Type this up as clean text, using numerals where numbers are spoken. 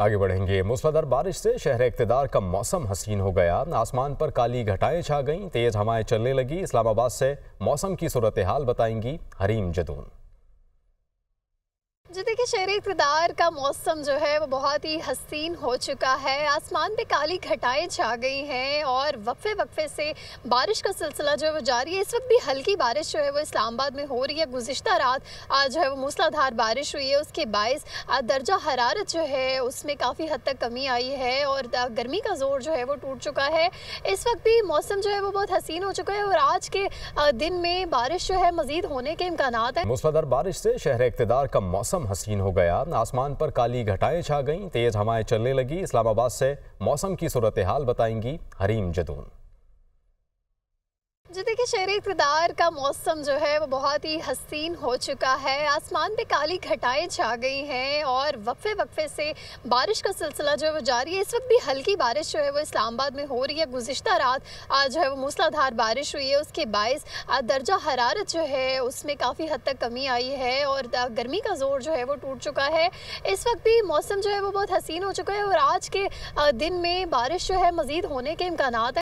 आगे बढ़ेंगे। मूसलाधार बारिश से शहर इक़्तिदार का मौसम हसीन हो गया। आसमान पर काली घटाएं छा गईं, तेज़ हवाएं चलने लगी। इस्लामाबाद से मौसम की सूरत हाल बताएंगी हरीम जदून। जो देखिए शहर इक़्तिदार का मौसम जो है वो बहुत ही हसीन हो चुका है। आसमान पे काली घटाएं छा गई हैं और वक्फे वक्फे से बारिश का सिलसिला जो है वो जारी है। इस वक्त भी हल्की बारिश जो है वो इस्लामाबाद में हो रही है। गुज़िश्ता रात आज जो है वो मूसलाधार बारिश हुई है, उसके बायस दर्जा हरारत जो है उसमें काफ़ी हद तक कमी आई है और गर्मी का जोर जो है वो टूट चुका है। इस वक्त भी मौसम जो है वो बहुत हसीन हो चुका है और आज के दिन में बारिश जो है मज़ीद होने के इम्कानात हैं। मूसलाधार बारिश से शहर इक़्तिदार का मौसम हसीन हो गया। आसमान पर काली घटाएं छा गईं, तेज हवाएं चलने लगी। इस्लामाबाद से मौसम की सूरत हाल बताएंगी हरीम जदून। जो देखिए शहर इक़्तिदार का मौसम जो है वो बहुत ही हसीन हो चुका है। आसमान पे काली घटाएं छा गई हैं और वक्फे वक्फे से बारिश का सिलसिला जो है वो जारी है। इस वक्त भी हल्की बारिश जो है वो इस्लामाबाद में हो रही है। गुज़िश्ता रात आज जो है वो मूसलाधार बारिश हुई है, उसके बायस दर्जा हरारत जो है उसमें काफ़ी हद तक कमी आई है और गर्मी का जोर जो है वो टूट चुका है। इस वक्त भी मौसम जो है वो बहुत हसीन हो चुका है और आज के दिन में बारिश जो है मज़ीद होने के इम्कानात हैं।